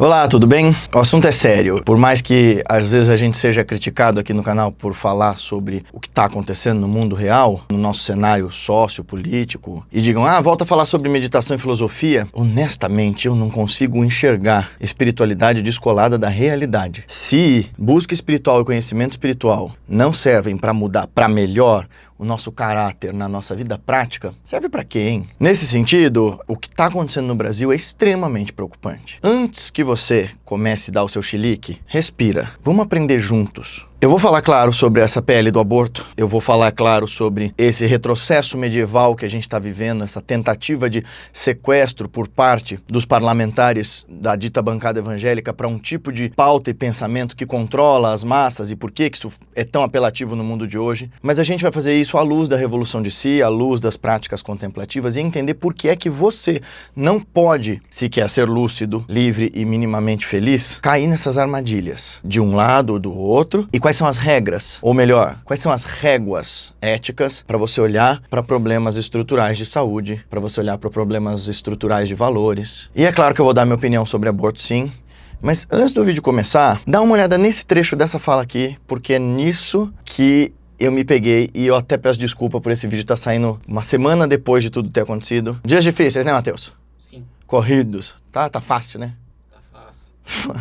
Olá, tudo bem? O assunto é sério. Por mais que às vezes a gente seja criticado aqui no canal por falar sobre o que está acontecendo no mundo real, no nosso cenário sociopolítico, e digam, ah, volta a falar sobre meditação e filosofia, honestamente eu não consigo enxergar espiritualidade descolada da realidade. Se busca espiritual e conhecimento espiritual não servem para mudar, para melhor, o nosso caráter na nossa vida prática, serve para quem? Nesse sentido, o que está acontecendo no Brasil é extremamente preocupante. Antes que você comece a dar o seu chilique, respira. Vamos aprender juntos. Eu vou falar, claro, sobre essa PL do aborto. Eu vou falar, claro, sobre esse retrocesso medieval que a gente está vivendo, essa tentativa de sequestro por parte dos parlamentares da dita bancada evangélica para um tipo de pauta e pensamento que controla as massas e por que isso é tão apelativo no mundo de hoje. Mas a gente vai fazer isso à luz da Revolução de Si, à luz das práticas contemplativas e entender por que é que você não pode, se quer ser lúcido, livre e minimamente feliz, cair nessas armadilhas de um lado ou do outro. E quais são as regras, ou melhor, quais são as réguas éticas para você olhar para problemas estruturais de saúde, para você olhar para problemas estruturais de valores. E é claro que eu vou dar minha opinião sobre aborto, sim. Mas antes do vídeo começar, dá uma olhada nesse trecho dessa fala aqui, porque é nisso que eu me peguei e eu até peço desculpa por esse vídeo estar saindo uma semana depois de tudo ter acontecido. Dias difíceis, né, Matheus? Sim. Corridos. Tá fácil, né? Tá fácil.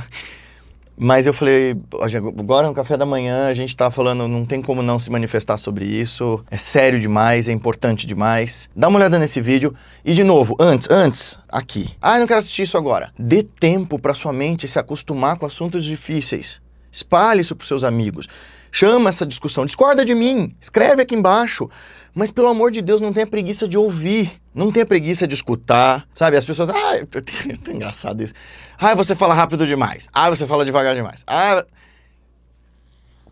Mas eu falei, agora no café da manhã a gente tá falando, não tem como não se manifestar sobre isso, é sério demais, é importante demais. Dá uma olhada nesse vídeo e, de novo, antes, aqui. Ah, eu não quero assistir isso agora. Dê tempo pra sua mente se acostumar com assuntos difíceis. Espalhe isso pros seus amigos. Chama essa discussão, discorda de mim, escreve aqui embaixo. Mas, pelo amor de Deus, não tenha preguiça de ouvir, não tenha preguiça de escutar, sabe? As pessoas, ah, é engraçado isso. Ah, você fala rápido demais. Ah, você fala devagar demais. Ah,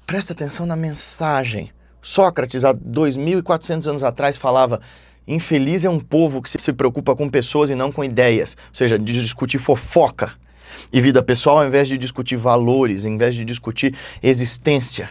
presta atenção na mensagem. Sócrates, há 2.400 anos atrás, falava: infeliz é um povo que se preocupa com pessoas e não com ideias. Ou seja, de discutir fofoca e vida pessoal, ao invés de discutir valores, ao invés de discutir existência.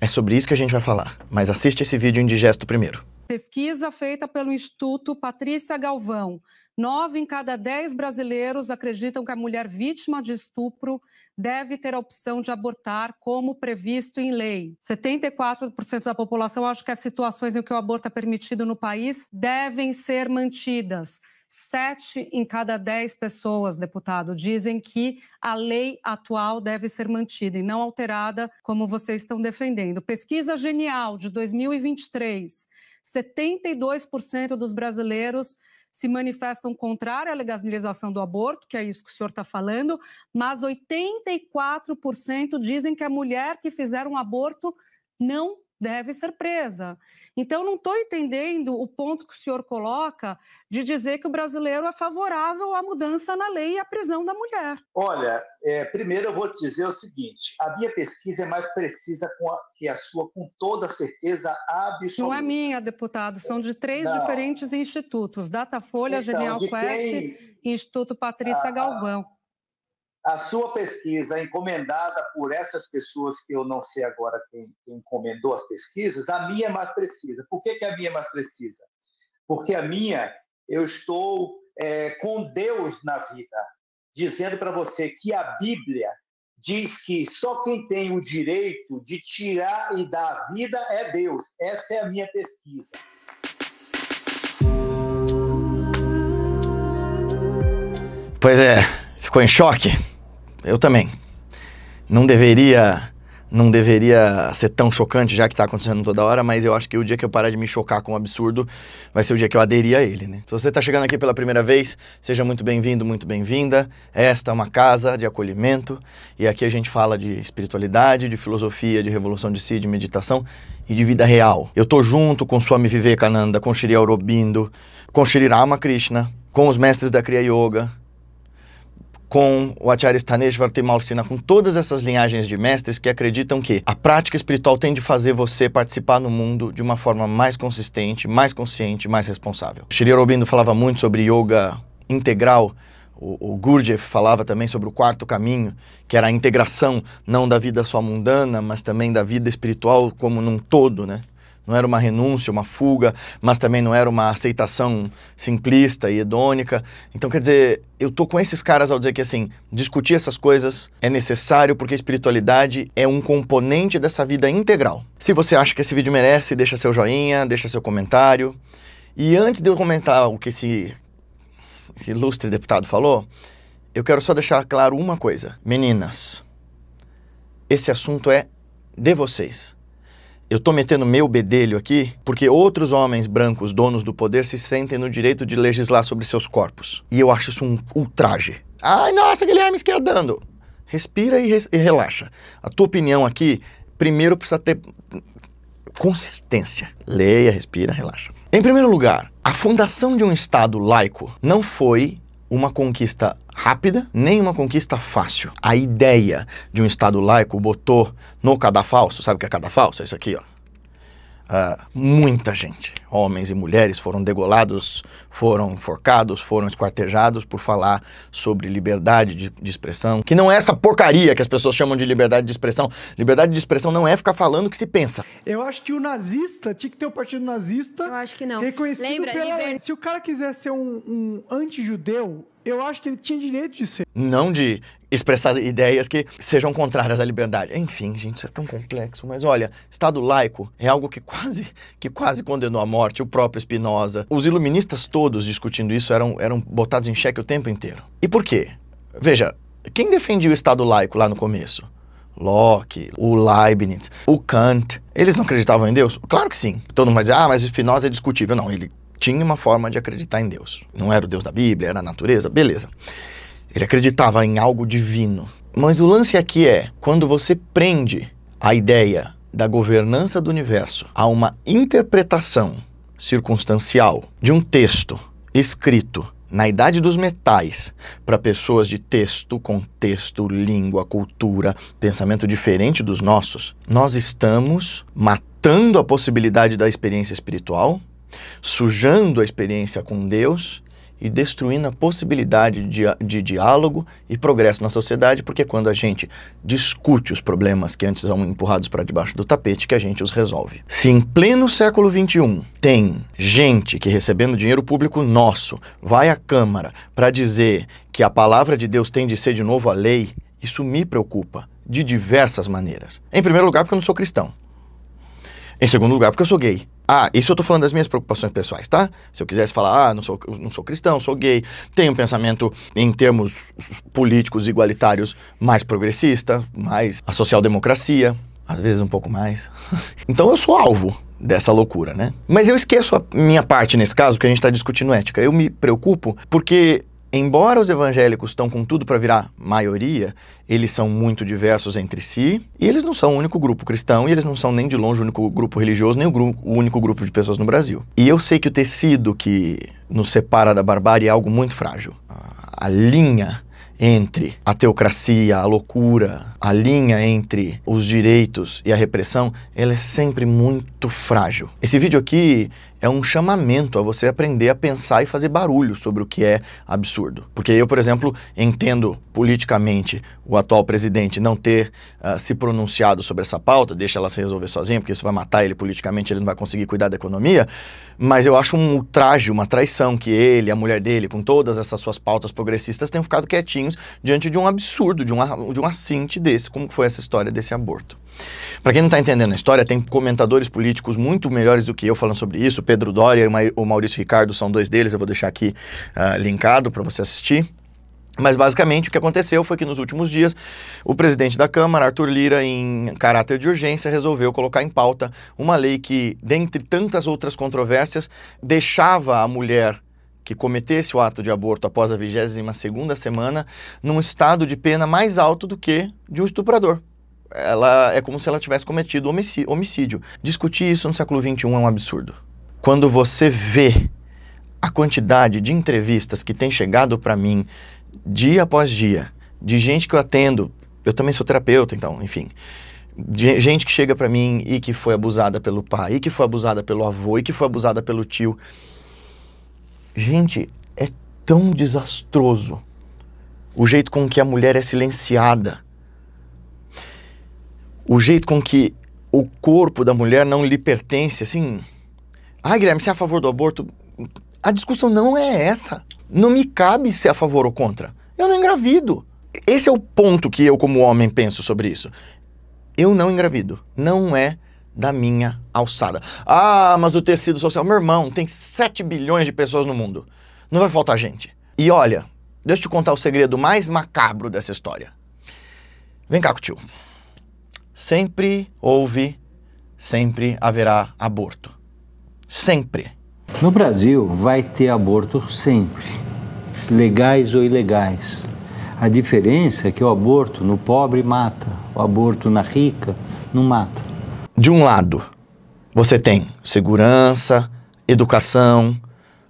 É sobre isso que a gente vai falar, mas assiste esse vídeo indigesto primeiro. Pesquisa feita pelo Instituto Patrícia Galvão. 9 em cada 10 brasileiros acreditam que a mulher vítima de estupro deve ter a opção de abortar, como previsto em lei. 74% da população acha que as situações em que o aborto é permitido no país devem ser mantidas. 7 em cada 10 pessoas, deputado, dizem que a lei atual deve ser mantida e não alterada, como vocês estão defendendo. Pesquisa Genial, de 2023, 72% dos brasileiros se manifestam contrário à legalização do aborto, que é isso que o senhor está falando, mas 84% dizem que a mulher que fizer um aborto não deve ser presa. Então, não estou entendendo o ponto que o senhor coloca de dizer que o brasileiro é favorável à mudança na lei e à prisão da mulher. Olha, primeiro eu vou te dizer o seguinte, a minha pesquisa é mais precisa que a sua, com toda certeza absoluta. Não é minha, deputado, são de 3 diferentes institutos, Datafolha, então, Genial Quest e Instituto Patrícia Galvão. A sua pesquisa, encomendada por essas pessoas que eu não sei agora quem encomendou as pesquisas, a minha é mais precisa. Por que a minha é mais precisa? Porque a minha, eu estou com Deus na vida, dizendo para você que a Bíblia diz que só quem tem o direito de tirar e dar a vida é Deus. Essa é a minha pesquisa. Pois é, ficou em choque? Eu também. Não deveria ser tão chocante, já que está acontecendo toda hora, mas eu acho que o dia que eu parar de me chocar com um absurdo vai ser o dia que eu aderir a ele, né? Se você está chegando aqui pela primeira vez, seja muito bem-vindo, muito bem-vinda. Esta é uma casa de acolhimento e aqui a gente fala de espiritualidade, de filosofia, de revolução de si, de meditação e de vida real. Eu tô junto com Swami Vivekananda, com Sri Aurobindo, com Sri Ramakrishna, com os mestres da Kriya Yoga, com o Acharya Staneshvarti Maulsina, com todas essas linhagens de mestres que acreditam que a prática espiritual tem de fazer você participar no mundo de uma forma mais consistente, mais consciente, mais responsável. Sri Aurobindo falava muito sobre yoga integral, o Gurdjieff falava também sobre o quarto caminho, que era a integração não da vida só mundana, mas também da vida espiritual como num todo, né? Não era uma renúncia, uma fuga, mas também não era uma aceitação simplista e hedônica. Então, quer dizer, eu tô com esses caras ao dizer que, assim, discutir essas coisas é necessário porque a espiritualidade é um componente dessa vida integral. Se você acha que esse vídeo merece, deixa seu joinha, deixa seu comentário. E antes de eu comentar o que esse ilustre deputado falou, eu quero só deixar claro uma coisa. Meninas, esse assunto é de vocês. Eu tô metendo meu bedelho aqui porque outros homens brancos, donos do poder, se sentem no direito de legislar sobre seus corpos. E eu acho isso um ultraje. Ai, nossa, Guilherme, esquerdando. Respira e relaxa. A tua opinião aqui, primeiro precisa ter consistência. Leia, respira, relaxa. Em primeiro lugar, a fundação de um Estado laico não foi uma conquista rápida, nem uma conquista fácil. A ideia de um Estado laico botou no cadafalso, sabe o que é cadafalso? É isso aqui, ó. Muita gente, homens e mulheres, foram degolados, foram enforcados, foram esquartejados por falar sobre liberdade de expressão, que não é essa porcaria que as pessoas chamam de liberdade de expressão. Liberdade de expressão não é ficar falando o que se pensa. Eu acho que o nazista, tinha que ter um partido nazista. Eu acho que não. Reconhecido pela lei. Se o cara quiser ser um anti-judeu, eu acho que ele tinha direito de ser. Não de expressar ideias que sejam contrárias à liberdade. Enfim, gente, isso é tão complexo. Mas olha, Estado laico é algo que quase condenou a morte, o próprio Spinoza. Os iluministas todos discutindo isso eram botados em xeque o tempo inteiro. E por quê? Veja, quem defendia o Estado laico lá no começo? Locke, o Leibniz, o Kant. Eles não acreditavam em Deus? Claro que sim. Todo mundo vai dizer, ah, mas o Spinoza é discutível. Não, ele tinha uma forma de acreditar em Deus. Não era o Deus da Bíblia, era a natureza, beleza. Ele acreditava em algo divino. Mas o lance aqui é, quando você prende a ideia da governança do universo a uma interpretação circunstancial de um texto escrito na Idade dos Metais, para pessoas de texto, contexto, língua, cultura, pensamento diferente dos nossos, nós estamos matando a possibilidade da experiência espiritual, sujando a experiência com Deus e destruindo a possibilidade de diálogo e progresso na sociedade, porque quando a gente discute os problemas que antes eram empurrados para debaixo do tapete, que a gente os resolve. Se em pleno século XXI tem gente que, recebendo dinheiro público nosso, vai à Câmara para dizer que a palavra de Deus tem de ser de novo a lei, isso me preocupa de diversas maneiras. Em primeiro lugar, porque eu não sou cristão. Em segundo lugar, porque eu sou gay. Ah, isso eu tô falando das minhas preocupações pessoais, tá? Se eu quisesse falar, ah, não sou cristão, sou gay, tenho um pensamento em termos políticos igualitários mais progressista, mais a social-democracia, às vezes um pouco mais. Então eu sou alvo dessa loucura, né? Mas eu esqueço a minha parte nesse caso, porque a gente tá discutindo ética. Eu me preocupo porque, embora os evangélicos estão com tudo para virar maioria, eles são muito diversos entre si e eles não são o único grupo cristão e eles não são nem de longe o único grupo religioso, nem o único grupo de pessoas no Brasil. E eu sei que o tecido que nos separa da barbárie é algo muito frágil. A linha entre a teocracia, a loucura, a linha entre os direitos e a repressão, ela é sempre muito frágil. Esse vídeo aqui é um chamamento a você aprender a pensar e fazer barulho sobre o que é absurdo. Porque eu, por exemplo, entendo politicamente o atual presidente não ter se pronunciado sobre essa pauta, deixa ela se resolver sozinha, porque isso vai matar ele politicamente, ele não vai conseguir cuidar da economia, mas eu acho um ultraje, uma traição que ele, a mulher dele, com todas essas suas pautas progressistas, tenham ficado quietinhos diante de um absurdo, de um assinte desse, como foi essa história desse aborto. Para quem não está entendendo a história, tem comentadores políticos muito melhores do que eu falando sobre isso. Pedro Doria e o Maurício Ricardo são dois deles, eu vou deixar aqui linkado para você assistir. Mas basicamente o que aconteceu foi que nos últimos dias o presidente da Câmara, Arthur Lira, em caráter de urgência, resolveu colocar em pauta uma lei que, dentre tantas outras controvérsias, deixava a mulher que cometesse o ato de aborto após a 22ª semana num estado de pena mais alto do que de um estuprador. Ela é como se ela tivesse cometido homicídio. Discutir isso no século XXI é um absurdo. Quando você vê a quantidade de entrevistas que tem chegado para mim dia após dia, de gente que eu atendo, eu também sou terapeuta, então, enfim, de gente que chega para mim e que foi abusada pelo pai, e que foi abusada pelo avô, e que foi abusada pelo tio. Gente, é tão desastroso o jeito com que a mulher é silenciada. O jeito com que o corpo da mulher não lhe pertence, assim... Ah, Guilherme, você é a favor do aborto? A discussão não é essa. Não me cabe ser a favor ou contra. Eu não engravido. Esse é o ponto que eu, como homem, penso sobre isso. Eu não engravido. Não é da minha alçada. Ah, mas o tecido social... Meu irmão, tem 7 bilhões de pessoas no mundo. Não vai faltar gente. E olha, deixa eu te contar o segredo mais macabro dessa história. Vem cá, tio. Sempre houve, sempre haverá aborto. Sempre. No Brasil vai ter aborto sempre, legais ou ilegais. A diferença é que o aborto no pobre mata, o aborto na rica não mata. De um lado, você tem segurança, educação,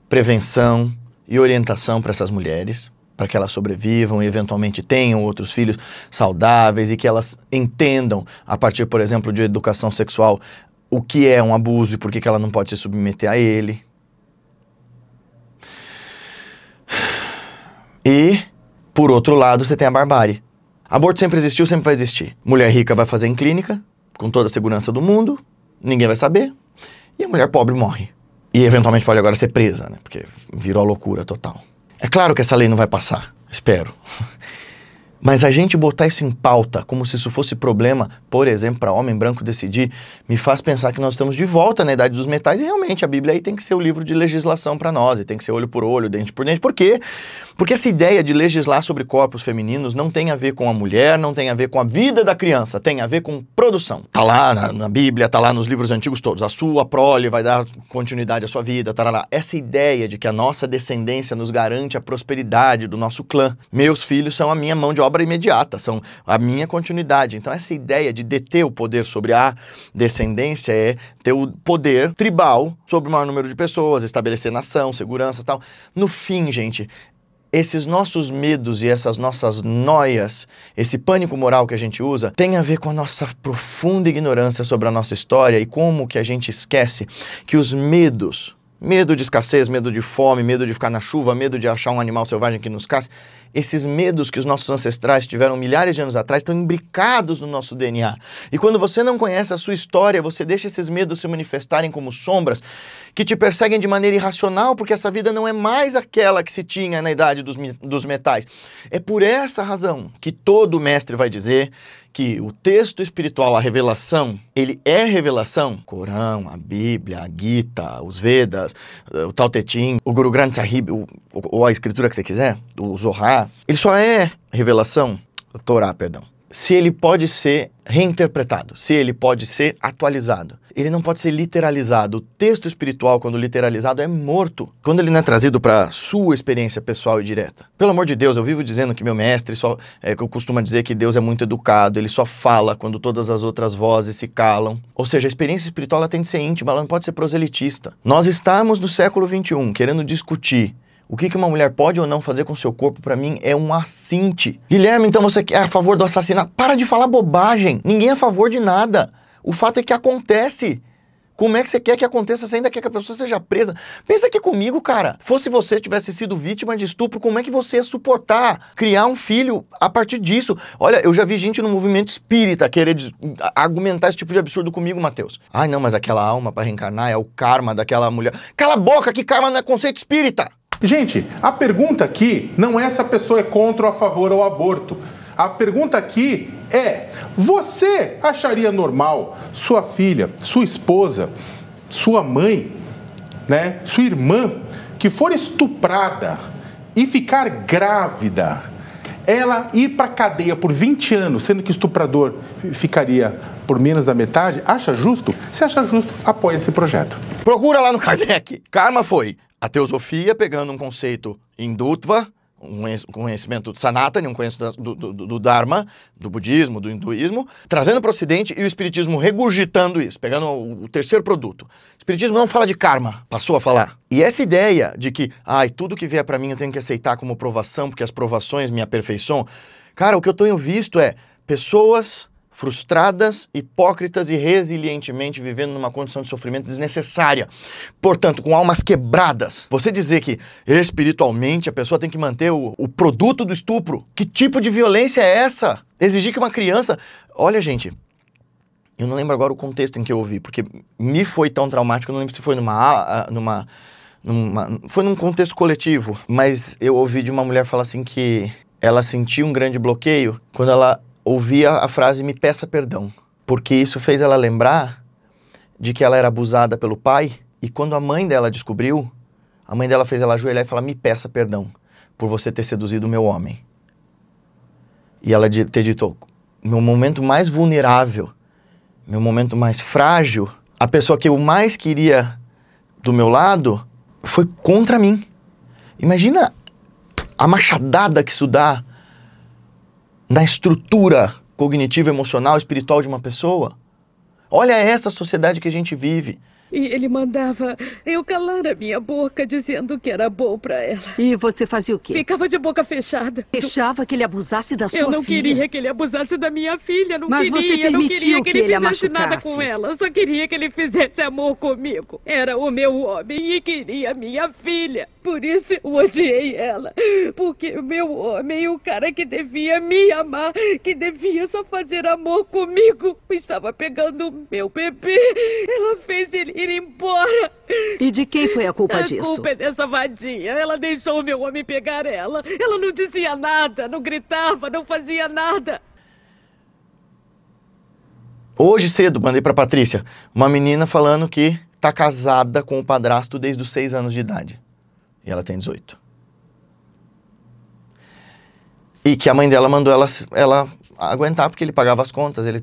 prevenção e orientação para essas mulheres, para que elas sobrevivam e eventualmente tenham outros filhos saudáveis e que elas entendam, a partir, por exemplo, de educação sexual, o que é um abuso e por que ela não pode se submeter a ele. E, por outro lado, você tem a barbárie. Aborto sempre existiu, sempre vai existir. Mulher rica vai fazer em clínica, com toda a segurança do mundo, ninguém vai saber, e a mulher pobre morre. E, eventualmente, pode agora ser presa, né? Porque virou a loucura total. É claro que essa lei não vai passar, espero. Mas a gente botar isso em pauta, como se isso fosse problema, por exemplo, para homem branco decidir, me faz pensar que nós estamos de volta na Idade dos Metais e realmente a Bíblia aí tem que ser o livro de legislação para nós, e tem que ser olho por olho, dente por dente. Por quê? Porque essa ideia de legislar sobre corpos femininos não tem a ver com a mulher, não tem a ver com a vida da criança, tem a ver com produção. Tá lá na Bíblia, tá lá nos livros antigos todos, a sua prole vai dar continuidade à sua vida, tarará. Essa ideia de que a nossa descendência nos garante a prosperidade do nosso clã. Meus filhos são a minha mão de obra imediata, são a minha continuidade. Então essa ideia de deter o poder sobre a descendência é ter o poder tribal sobre o maior número de pessoas, estabelecer nação, segurança e tal. No fim, gente, esses nossos medos e essas nossas noias, esse pânico moral que a gente usa, tem a ver com a nossa profunda ignorância sobre a nossa história e como que a gente esquece que os medos, medo de escassez, medo de fome, medo de ficar na chuva, medo de achar um animal selvagem que nos caça. Esses medos que os nossos ancestrais tiveram milhares de anos atrás estão imbricados no nosso DNA. E quando você não conhece a sua história, você deixa esses medos se manifestarem como sombras que te perseguem de maneira irracional, porque essa vida não é mais aquela que se tinha na Idade dos Metais. É por essa razão que todo mestre vai dizer que o texto espiritual, a revelação, ele é revelação. Corão, a Bíblia, a Gita, os Vedas, o Tao Te Ching, o Guru Granth Sahib, ou a escritura que você quiser, o Zohar, ele só é revelação, o Torá, perdão, se ele pode ser reinterpretado, se ele pode ser atualizado. Ele não pode ser literalizado. O texto espiritual, quando literalizado, é morto. Quando ele não é trazido para sua experiência pessoal e direta. Pelo amor de Deus, eu vivo dizendo que meu mestre só... eu costumo dizer que Deus é muito educado, ele só fala quando todas as outras vozes se calam. Ou seja, a experiência espiritual ela tem de ser íntima, ela não pode ser proselitista. Nós estamos no século XXI querendo discutir o que uma mulher pode ou não fazer com seu corpo, para mim, é um assinte. Guilherme, então você é a favor do assassinato? Para de falar bobagem. Ninguém é a favor de nada. O fato é que acontece. Como é que você quer que aconteça se ainda quer que a pessoa seja presa? Pensa aqui comigo, cara. Fosse você tivesse sido vítima de estupro, como é que você ia suportar criar um filho a partir disso? Olha, eu já vi gente no movimento espírita querer argumentar esse tipo de absurdo comigo, Matheus. Ai, não, mas aquela alma para reencarnar é o karma daquela mulher. Cala a boca, que karma não é conceito espírita. Gente, a pergunta aqui não é se a pessoa é contra ou a favor ao aborto. A pergunta aqui é: você acharia normal sua filha, sua esposa, sua mãe, né, sua irmã, que for estuprada e ficar grávida, ela ir para cadeia por 20 anos, sendo que o estuprador ficaria por menos da metade? Acha justo? Se acha justo, apoia esse projeto. Procura lá no Kardec. Karma foi a teosofia pegando um conceito hindutva, um conhecimento de Sanatana, um conhecimento do Dharma, do budismo, do hinduísmo, trazendo para o Ocidente e o Espiritismo regurgitando isso, pegando o terceiro produto. O Espiritismo não fala de karma, passou a falar. E essa ideia de que, ai, tudo que vier para mim eu tenho que aceitar como provação, porque as provações me aperfeiçoam. Cara, o que eu tenho visto é pessoas frustradas, hipócritas e resilientemente vivendo numa condição de sofrimento desnecessária. Portanto, com almas quebradas. Você dizer que espiritualmente a pessoa tem que manter o produto do estupro. Que tipo de violência é essa? Exigir que uma criança... Olha, gente, Eu não lembro agora o contexto em que eu ouvi, porque me foi tão traumático, eu não lembro se foi foi num contexto coletivo, mas eu ouvi de uma mulher falar assim que ela sentiu um grande bloqueio quando ela ouvia a frase "me peça perdão", porque isso fez ela lembrar de que ela era abusada pelo pai, e quando a mãe dela descobriu, a mãe dela fez ela ajoelhar e falar: "me peça perdão por você ter seduzido o meu homem", e ela ter dito: meu momento mais vulnerável, meu momento mais frágil, a pessoa que eu mais queria do meu lado foi contra mim. Imagina a machadada que isso dá na estrutura cognitiva, emocional, espiritual de uma pessoa. Olha essa sociedade que a gente vive. E ele mandava eu calar a minha boca dizendo que era bom pra ela. E você fazia o quê? Ficava de boca fechada. Deixava que ele abusasse da sua filha. Eu não queria que ele abusasse da minha filha. Não queria. Mas você permitiu que ele a machucasse. Eu não queria que ele fizesse nada com ela. Só queria que ele fizesse amor comigo. Era o meu homem e queria a minha filha. Por isso eu odiei ela. Porque o meu homem, o cara que devia me amar, que devia só fazer amor comigo, estava pegando o meu bebê. Ela fez ele ir embora. E de quem foi a culpa disso? A culpa é dessa vadia. Ela deixou o meu homem pegar ela. Ela não dizia nada, não gritava, não fazia nada. Hoje cedo, mandei pra Patrícia uma menina falando que tá casada com o padrasto desde os 6 anos de idade. E ela tem 18. E que a mãe dela mandou ela aguentar, porque ele pagava as contas, ele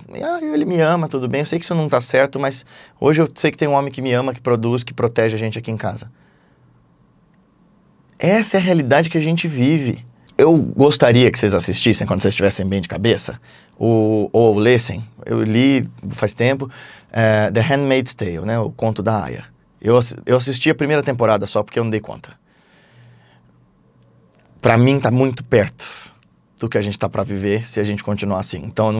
me ama, tudo bem, eu sei que isso não tá certo, mas hoje eu sei que tem um homem que me ama, que produz, que protege a gente aqui em casa. Essa é a realidade que a gente vive. Eu gostaria que vocês assistissem, quando vocês estivessem bem de cabeça, ou lessem, eu li faz tempo, The Handmaid's Tale, né, o conto da Aya. Eu assisti a primeira temporada só, porque eu não dei conta. Pra mim tá muito perto do que a gente tá pra viver se a gente continuar assim. Então,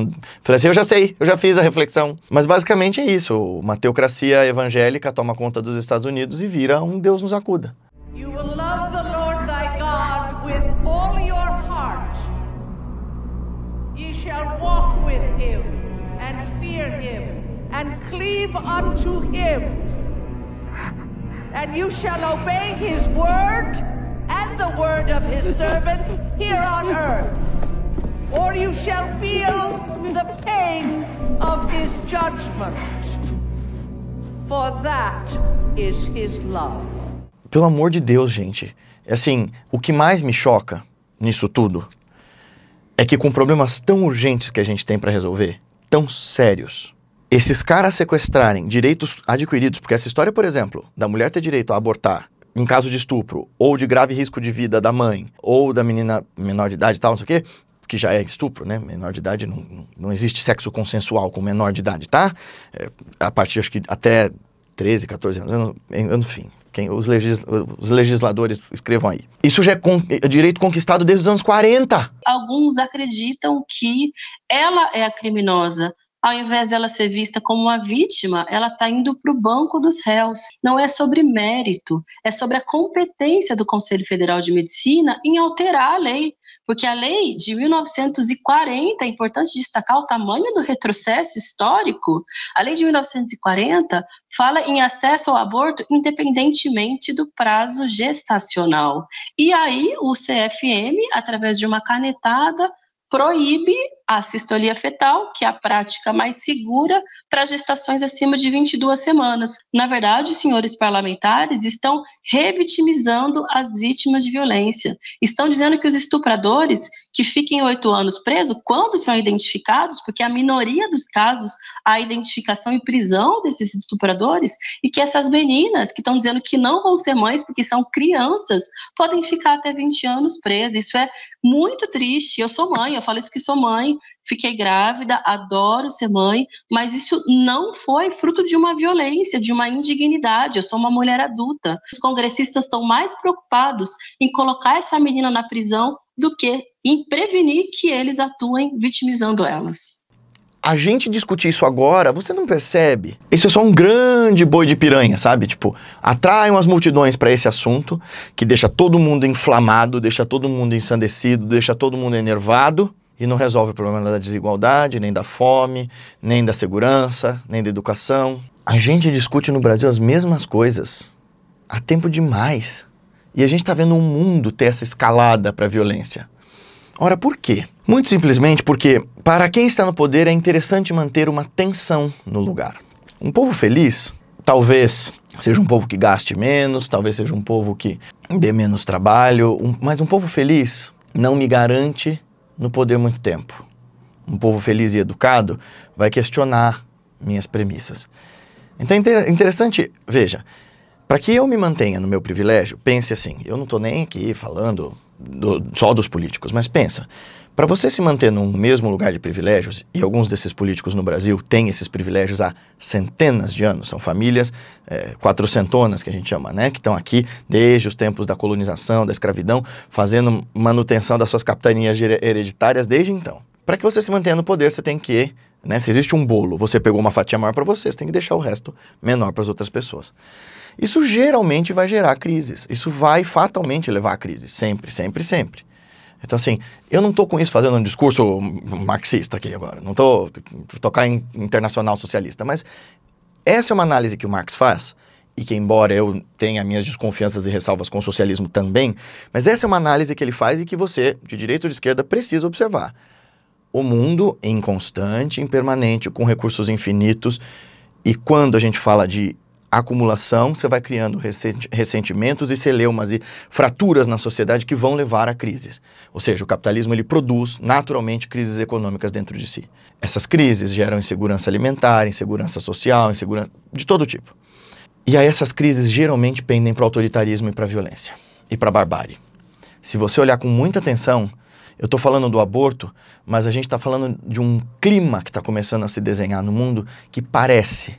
falei assim, eu já sei, eu já fiz a reflexão. Mas basicamente é isso, uma teocracia evangélica toma conta dos Estados Unidos e vira um Deus nos acuda. You will love the Lord thy God with all your heart. Ye shall walk with him and fear him and cleave unto him. And you shall obey his word and the word of his servants here on earth, or you shall feel the pain of his judgment, for that is his love. Pelo amor de Deus, gente. Assim, o que mais me choca nisso tudo é que, com problemas tão urgentes que a gente tem para resolver, tão sérios, esses caras sequestrarem direitos adquiridos, porque essa história, por exemplo, da mulher ter direito a abortar em caso de estupro, ou de grave risco de vida da mãe, ou da menina menor de idade e tal, não sei o quê, que já é estupro, né? Menor de idade, não existe sexo consensual com menor de idade, tá? A partir, acho que até 13, 14 anos, enfim, os legisladores escrevam aí. Isso já é direito conquistado desde os anos 40. Alguns acreditam que ela é a criminosa. Ao invés dela ser vista como uma vítima, ela está indo para o banco dos réus. Não é sobre mérito, é sobre a competência do Conselho Federal de Medicina em alterar a lei. Porque a lei de 1940, é importante destacar o tamanho do retrocesso histórico, a lei de 1940 fala em acesso ao aborto independentemente do prazo gestacional. E aí o CFM, através de uma canetada, proíbe a sistolia fetal, que é a prática mais segura para gestações acima de 22 semanas. Na verdade, os senhores parlamentares estão revitimizando as vítimas de violência. Estão dizendo que os estupradores que fiquem 8 anos presos, quando são identificados, porque a minoria dos casos há identificação e prisão desses estupradores, e que essas meninas que estão dizendo que não vão ser mães porque são crianças, podem ficar até 20 anos presas. Isso é muito triste. Eu sou mãe, eu falo isso porque sou mãe, fiquei grávida, adoro ser mãe, mas isso não foi fruto de uma violência, de uma indignidade. Eu sou uma mulher adulta. Os congressistas estão mais preocupados em colocar essa menina na prisão do que em prevenir que eles atuem vitimizando elas. A gente discutir isso agora, você não percebe? Isso é só um grande boi de piranha, sabe? Tipo, atrai umas multidões para esse assunto, que deixa todo mundo inflamado, deixa todo mundo ensandecido, deixa todo mundo enervado. E não resolve o problema da desigualdade, nem da fome, nem da segurança, nem da educação. A gente discute no Brasil as mesmas coisas há tempo demais. E a gente está vendo o mundo ter essa escalada para a violência. Ora, por quê? Muito simplesmente porque, para quem está no poder, é interessante manter uma tensão no lugar. Um povo feliz talvez seja um povo que gaste menos, talvez seja um povo que dê menos trabalho, mas um povo feliz não me garante no poder muito tempo. Um povo feliz e educado vai questionar minhas premissas. Então é interessante, veja, para que eu me mantenha no meu privilégio, pense assim, eu não estou nem aqui falando só dos políticos, mas pensa, para você se manter no mesmo lugar de privilégios, e alguns desses políticos no Brasil têm esses privilégios há centenas de anos, são famílias quatrocentonas, que a gente chama, né, que estão aqui desde os tempos da colonização, da escravidão, fazendo manutenção das suas capitanias hereditárias desde então. Para que você se mantenha no poder, você tem que, né, se existe um bolo, você pegou uma fatia maior para você, você tem que deixar o resto menor para as outras pessoas. Isso geralmente vai gerar crises, isso vai fatalmente levar a crise, sempre, sempre, sempre. Então assim, eu não estou com isso fazendo um discurso marxista aqui agora, não estou tocar em internacional socialista, mas essa é uma análise que o Marx faz, e que embora eu tenha minhas desconfianças e ressalvas com o socialismo também, mas essa é uma análise que ele faz e que você, de direita ou de esquerda, precisa observar. O mundo em constante, impermanente, com recursos infinitos, e quando a gente fala de acumulação, você vai criando ressentimentos e celeumas e fraturas na sociedade que vão levar a crises. Ou seja, o capitalismo ele produz naturalmente crises econômicas dentro de si. Essas crises geram insegurança alimentar, insegurança social, insegurança de todo tipo. E aí essas crises geralmente pendem para o autoritarismo e para a violência e para a barbárie. Se você olhar com muita atenção, eu estou falando do aborto, mas a gente está falando de um clima que está começando a se desenhar no mundo que parece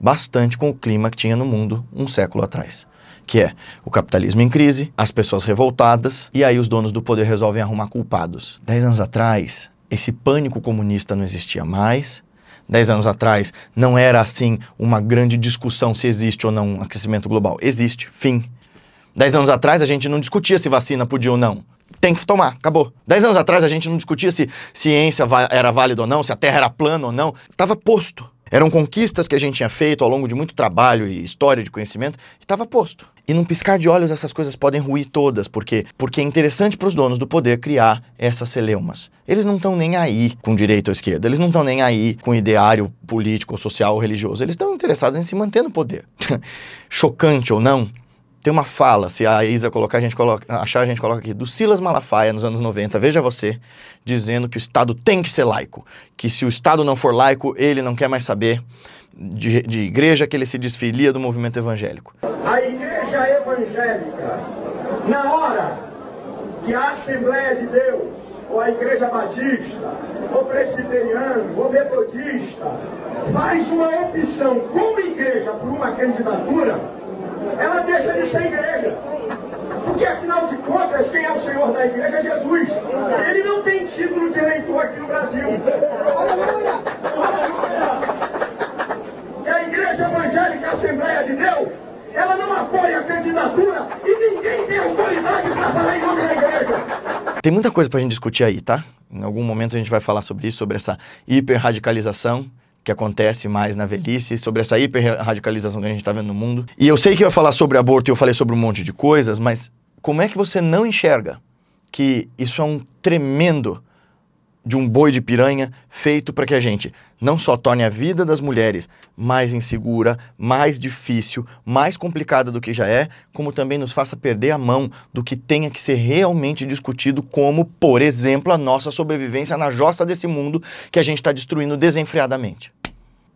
bastante com o clima que tinha no mundo um século atrás, que é o capitalismo em crise, as pessoas revoltadas, e aí os donos do poder resolvem arrumar culpados. 10 anos atrás, esse pânico comunista não existia mais. 10 anos atrás, não era assim uma grande discussão se existe ou não um aquecimento global. Existe, fim. 10 anos atrás, a gente não discutia se vacina podia ou não. Tem que tomar, acabou. 10 anos atrás, a gente não discutia se ciência era válida ou não, se a Terra era plana ou não. Estava posto. Eram conquistas que a gente tinha feito ao longo de muito trabalho e história de conhecimento, e estava posto. E num piscar de olhos essas coisas podem ruir todas, porque é interessante para os donos do poder criar essas celeumas. Eles não estão nem aí com direita ou esquerda, eles não estão nem aí com ideário político, social ou religioso, eles estão interessados em se manter no poder. Chocante ou não, tem uma fala, se a Isa colocar, a gente coloca aqui, do Silas Malafaia, nos anos 90, veja você, dizendo que o Estado tem que ser laico, que se o Estado não for laico, ele não quer mais saber de igreja, que ele se desfilia do movimento evangélico. A igreja evangélica, na hora que a Assembleia de Deus, ou a igreja batista, ou presbiteriano, ou metodista, faz uma opção como igreja por uma candidatura, ela deixa de ser igreja, porque afinal de contas quem é o Senhor da igreja é Jesus. Ele não tem título de eleitor aqui no Brasil. E a igreja evangélica Assembleia de Deus, ela não apoia a candidatura e ninguém tem autoridade para falar em nome da igreja. Tem muita coisa pra gente discutir aí, tá? Em algum momento a gente vai falar sobre isso, sobre essa hiperradicalização que acontece mais na velhice, sobre essa hiperradicalização que a gente está vendo no mundo. E eu sei que eu ia falar sobre aborto e eu falei sobre um monte de coisas, mas como é que você não enxerga que isso é um tremendo de um boi de piranha feito para que a gente não só torne a vida das mulheres mais insegura, mais difícil, mais complicada do que já é, como também nos faça perder a mão do que tenha que ser realmente discutido, como, por exemplo, a nossa sobrevivência na jossa desse mundo que a gente está destruindo desenfreadamente.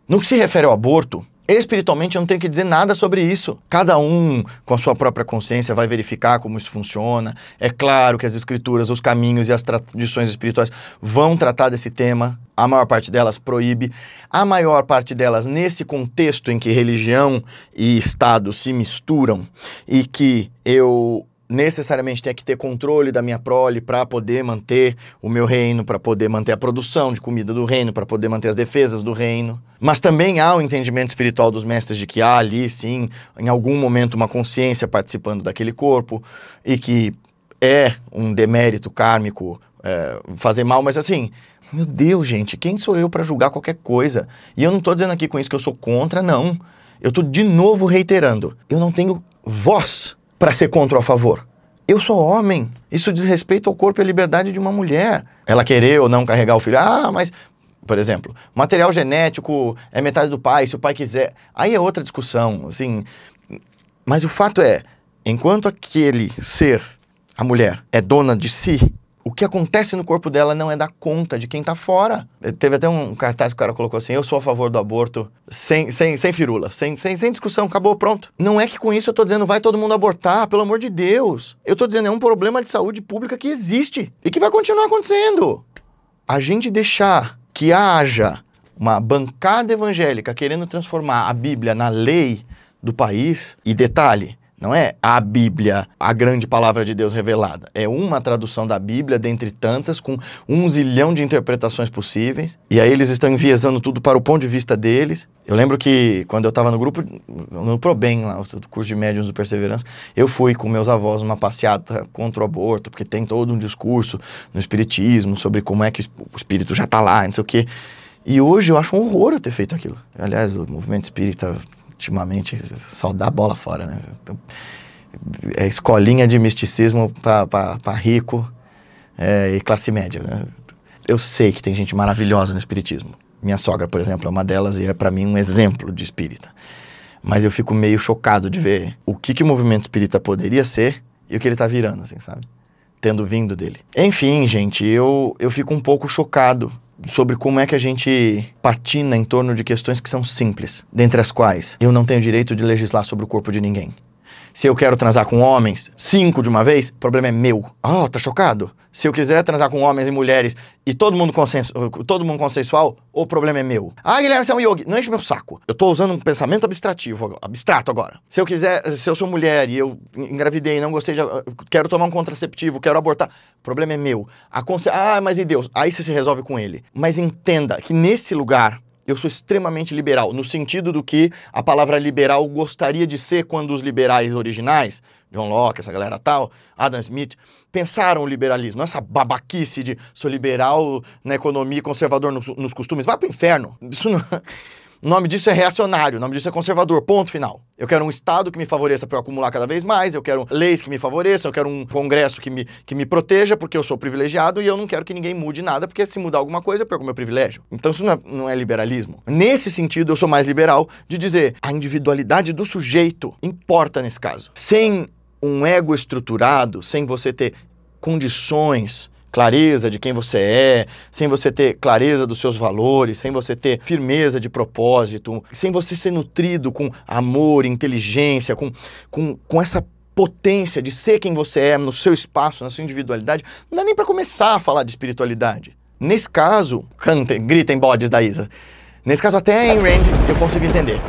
No que se refere ao aborto, espiritualmente eu não tenho que dizer nada sobre isso. Cada um, com a sua própria consciência, vai verificar como isso funciona. É claro que as escrituras, os caminhos e as tradições espirituais vão tratar desse tema. A maior parte delas proíbe. A maior parte delas, nesse contexto em que religião e Estado se misturam e que eu necessariamente tenho que ter controle da minha prole para poder manter o meu reino, para poder manter a produção de comida do reino, para poder manter as defesas do reino. Mas também há o entendimento espiritual dos mestres de que há ali, sim, em algum momento uma consciência participando daquele corpo e que é um demérito kármico fazer mal, mas assim, meu Deus, gente, quem sou eu para julgar qualquer coisa? E eu não estou dizendo aqui com isso que eu sou contra, não. Eu estou de novo reiterando, eu não tenho voz para ser contra ou a favor. Eu sou homem, isso diz respeito ao corpo e à liberdade de uma mulher. Ela querer ou não carregar o filho, ah, mas, por exemplo, material genético é metade do pai, se o pai quiser, aí é outra discussão, assim. Mas o fato é, enquanto aquele ser, a mulher, é dona de si, o que acontece no corpo dela não é da conta de quem tá fora. Teve até um cartaz que o cara colocou assim, eu sou a favor do aborto, sem firula, sem discussão, acabou, pronto. Não é que com isso eu tô dizendo, vai todo mundo abortar, pelo amor de Deus. Eu tô dizendo, é um problema de saúde pública que existe e que vai continuar acontecendo. A gente deixar que haja uma bancada evangélica querendo transformar a Bíblia na lei do país, e detalhe, não é a Bíblia, a grande palavra de Deus revelada. É uma tradução da Bíblia, dentre tantas, com um zilhão de interpretações possíveis. E aí eles estão enviesando tudo para o ponto de vista deles. Eu lembro que quando eu estava no grupo, no ProBem, lá, o curso de médiuns do Perseverança, eu fui com meus avós numa passeata contra o aborto, porque tem todo um discurso no espiritismo sobre como é que o espírito já está lá, não sei o quê. E hoje eu acho um horror eu ter feito aquilo. Aliás, o movimento espírita... ultimamente, só dá bola fora, né? É escolinha de misticismo para rico e classe média, né? Eu sei que tem gente maravilhosa no espiritismo. Minha sogra, por exemplo, é uma delas e é para mim um exemplo de espírita. Mas eu fico meio chocado de ver o que o movimento espírita poderia ser e o que ele tá virando, assim, sabe? Tendo vindo dele. Enfim, gente, eu fico um pouco chocado sobre como é que a gente patina em torno de questões que são simples, dentre as quais eu não tenho direito de legislar sobre o corpo de ninguém. Se eu quero transar com homens, 5 de uma vez, o problema é meu. Ah, tá chocado? Se eu quiser transar com homens e mulheres e todo mundo consensual, o problema é meu. Ah, Guilherme, você é um yogi. Não enche meu saco. Eu tô usando um pensamento abstrato agora. Se eu sou mulher e eu engravidei e não gostei de... quero tomar um contraceptivo, quero abortar, o problema é meu. Ah, mas e Deus? Aí você se resolve com ele. Mas entenda que nesse lugar... eu sou extremamente liberal, no sentido do que a palavra liberal gostaria de ser quando os liberais originais, John Locke, essa galera tal, Adam Smith, pensaram o liberalismo. Não essa babaquice de sou liberal na economia e conservador nos costumes. Vai pro inferno. Isso não... o nome disso é reacionário, o nome disso é conservador, ponto final. Eu quero um Estado que me favoreça para eu acumular cada vez mais, eu quero leis que me favoreçam, eu quero um Congresso que me proteja porque eu sou privilegiado e eu não quero que ninguém mude nada porque se mudar alguma coisa eu perco meu privilégio. Então isso não é liberalismo. Nesse sentido eu sou mais liberal de dizer a individualidade do sujeito importa nesse caso. Sem um ego estruturado, sem você ter condições... clareza de quem você é, sem você ter clareza dos seus valores, sem você ter firmeza de propósito, sem você ser nutrido com amor, inteligência, com essa potência de ser quem você é no seu espaço, na sua individualidade, não dá nem para começar a falar de espiritualidade. Nesse caso, gritem bodes da Isa. Nesse caso até em Randy eu consigo entender.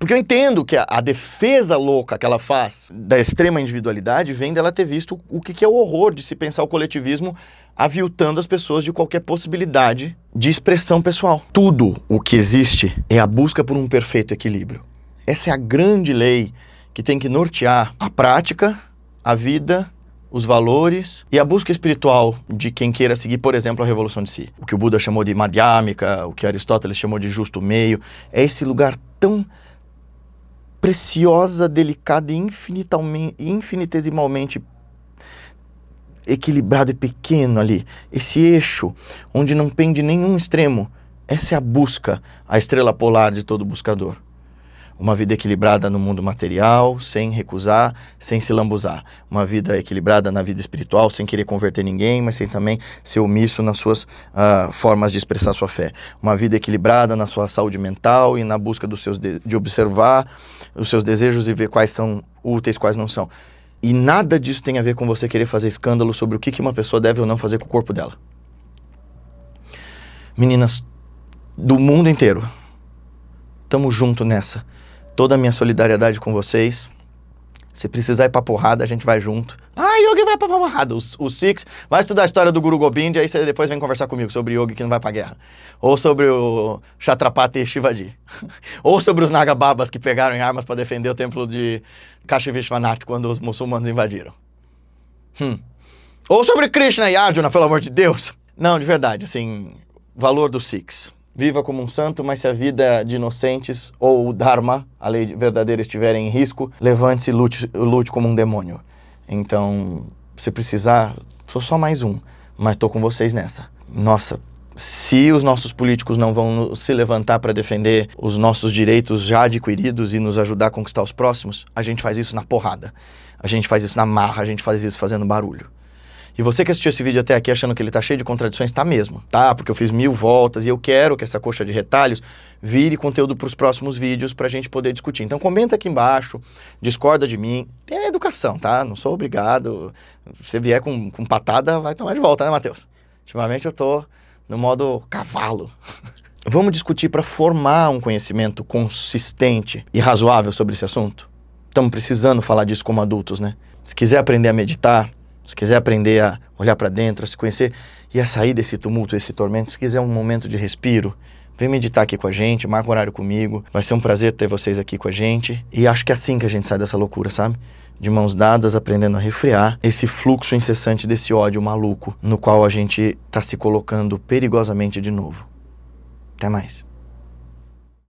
Porque eu entendo que a defesa louca que ela faz da extrema individualidade vem dela ter visto o que é o horror de se pensar o coletivismo aviltando as pessoas de qualquer possibilidade de expressão pessoal. Tudo o que existe é a busca por um perfeito equilíbrio. Essa é a grande lei que tem que nortear a prática, a vida, os valores e a busca espiritual de quem queira seguir, por exemplo, a revolução de si. O que o Buda chamou de Madhyamika, o que Aristóteles chamou de justo meio, é esse lugar tão... preciosa, delicada e infinitesimalmente equilibrado e pequeno ali. Esse eixo onde não pende nenhum extremo. Essa é a busca, a estrela polar de todo buscador. Uma vida equilibrada no mundo material, sem recusar, sem se lambuzar. Uma vida equilibrada na vida espiritual, sem querer converter ninguém, mas sem também ser omisso nas suas formas de expressar sua fé. Uma vida equilibrada na sua saúde mental e na busca dos seus de observar os seus desejos e ver quais são úteis, quais não são. E nada disso tem a ver com você querer fazer escândalo sobre o que uma pessoa deve ou não fazer com o corpo dela. Meninas do mundo inteiro, tamo junto nessa. Toda a minha solidariedade com vocês. Se precisar ir pra porrada, a gente vai junto. Ah, Yogi vai pra porrada. O Six vai estudar a história do Guru Gobind, aí você depois vem conversar comigo sobre Yogi que não vai pra guerra. Ou sobre o Chhatrapati Shivaji. Ou sobre os Nagababas que pegaram em armas pra defender o templo de Kashi Vishwanath quando os muçulmanos invadiram. Ou sobre Krishna e Arjuna, pelo amor de Deus. Não, de verdade, assim, valor dos Sikhs. Viva como um santo, mas se a vida de inocentes ou o Dharma, a lei verdadeira, estiver em risco, levante-se e lute como um demônio. Então, se precisar, sou só mais um, mas tô com vocês nessa. Nossa, se os nossos políticos não vão se levantar para defender os nossos direitos já adquiridos e nos ajudar a conquistar os próximos, a gente faz isso na porrada, a gente faz isso na marra, a gente faz isso fazendo barulho. E você que assistiu esse vídeo até aqui achando que ele tá cheio de contradições, tá mesmo, tá? Porque eu fiz 1000 voltas e eu quero que essa coxa de retalhos vire conteúdo para os próximos vídeos pra gente poder discutir. Então comenta aqui embaixo, discorda de mim, tem a educação, tá? Não sou obrigado, se vier com patada vai tomar de volta, né, Matheus? Ultimamente eu tô no modo cavalo. Vamos discutir para formar um conhecimento consistente e razoável sobre esse assunto? Estamos precisando falar disso como adultos, né? Se quiser aprender a meditar, se quiser aprender a olhar para dentro, a se conhecer e a sair desse tumulto, desse tormento, se quiser um momento de respiro, vem meditar aqui com a gente, marca um horário comigo. Vai ser um prazer ter vocês aqui com a gente. E acho que é assim que a gente sai dessa loucura, sabe? De mãos dadas, aprendendo a refrear esse fluxo incessante desse ódio maluco no qual a gente está se colocando perigosamente de novo. Até mais.